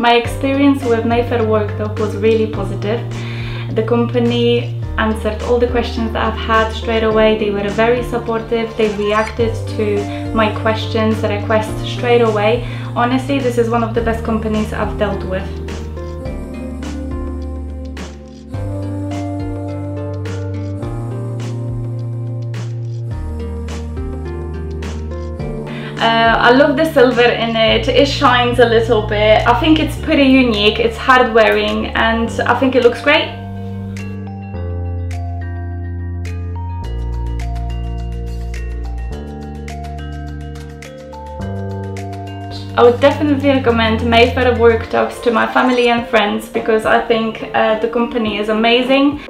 My experience with Mayfair Worktop was really positive. The company answered all the questions that I've had straight away. They were very supportive. They reacted to my questions, requests straight away. Honestly, this is one of the best companies I've dealt with. I love the silver in it, it shines a little bit. I think it's pretty unique, it's hard wearing and I think it looks great. I would definitely recommend Mayfair Worktops to my family and friends because I think the company is amazing.